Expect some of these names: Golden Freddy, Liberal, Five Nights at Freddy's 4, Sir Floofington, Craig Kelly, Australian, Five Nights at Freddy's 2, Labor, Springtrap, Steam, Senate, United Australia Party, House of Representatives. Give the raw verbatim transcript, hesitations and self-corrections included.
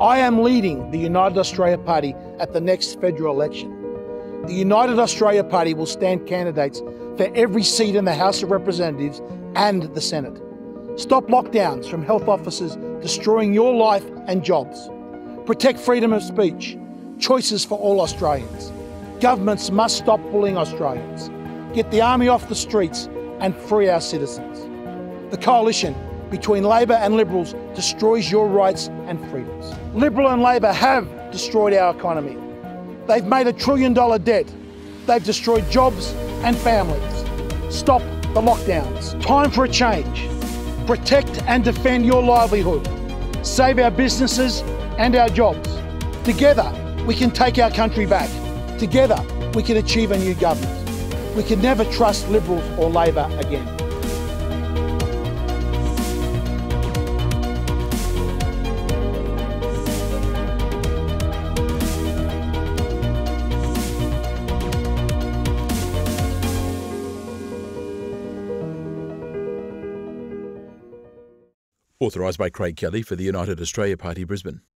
I am leading the United Australia Party at the next federal election. The United Australia Party will stand candidates for every seat in the House of Representatives and the Senate. Stop lockdowns from health officers destroying your life and jobs. Protect freedom of speech, choices for all Australians. Governments must stop bullying Australians. Get the army off the streets and free our citizens. The coalition between Labor and Liberals destroys your rights and freedoms. Liberal and Labor have destroyed our economy. They've made a trillion dollar debt. They've destroyed jobs and families. Stop the lockdowns. Time for a change. Protect and defend your livelihood. Save our businesses and our jobs. Together, we can take our country back. Together, we can achieve a new government. We can never trust Liberals or Labor again. Authorised by Craig Kelly for the United Australia Party, Brisbane.